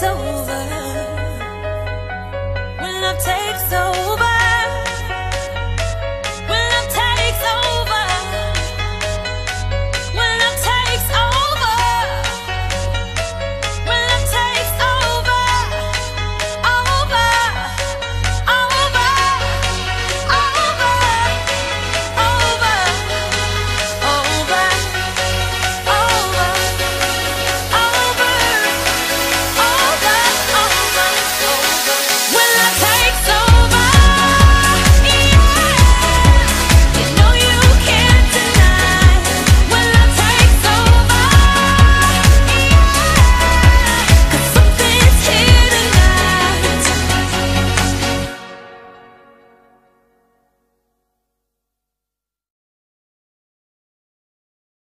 sâu